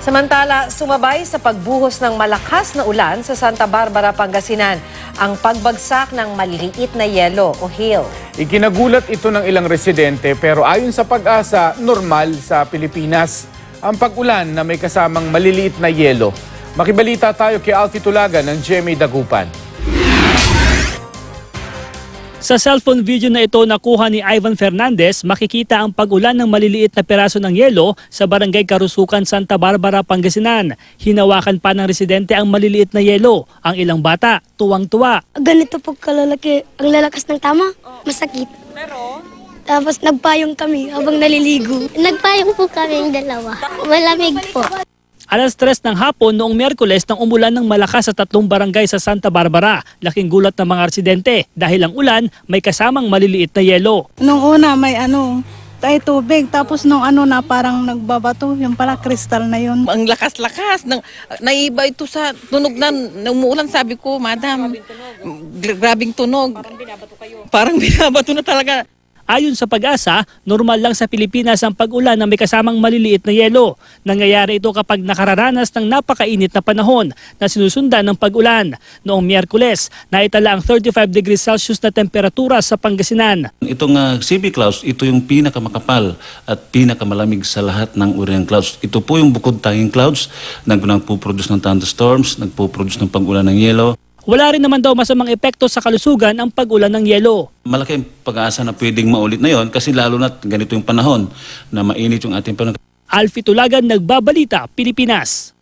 Samantala, sumabay sa pagbuhos ng malakas na ulan sa Santa Barbara, Pangasinan, ang pagbagsak ng maliliit na yelo o hail. Ikinagulat ito ng ilang residente pero ayon sa Pag-asa, normal sa Pilipinas ang pag-ulan na may kasamang maliliit na yelo. Makibalita tayo kay Alfie Tulagan ng GMA Dagupan. Sa cellphone video na ito nakuha ni Ivan Fernandez, makikita ang pag-ulan ng maliliit na piraso ng yelo sa barangay Karusukan, Santa Barbara, Pangasinan. Hinawakan pa ng residente ang maliliit na yelo. Ang ilang bata, tuwang-tuwa. Ganito po kalalaki, ang lalakas ng tama, masakit. Pero? Tapos nagpayong kami habang naliligo. Nagpayong po kami ang dalawa, malamig po. Alas 3 ng hapon noong Miyerkules nang umulan ng malakas sa tatlong barangay sa Santa Barbara. Laking gulat ng mga residente dahil ang ulan may kasamang maliliit na yelo. Noong una may tubig, tapos nung na parang nagbabato, yung pala kristal na yun. Ang lakas-lakas, naiba ito sa tunog na umuulan, sabi ko, madam, grabing tunog. Parang binabato kayo. Parang binabato na talaga. Ayon sa Pag-asa, normal lang sa Pilipinas ang pag-ulan na may kasamang maliliit na yelo. Nangyayari ito kapag nakararanas ng napakainit na panahon na sinusundan ng pag-ulan. Noong Miyerkules, naitala ang 35 degrees Celsius na temperatura sa Pangasinan. Itong CB clouds, ito yung pinakamakapal at pinakamalamig sa lahat ng uri ng clouds. Ito po yung bukod-tanging clouds na nagpo-produce ng thunderstorms, nagpo-produce ng pag-ulan ng yelo. Wala rin naman daw masamang epekto sa kalusugan ang pag-ulan ng yelo. Malaki ang pag-aasa na pwedeng maulit na yon kasi lalo na ganito yung panahon na mainit yung ating panahon. Alfie Tulagan, Nagbabalita, Pilipinas.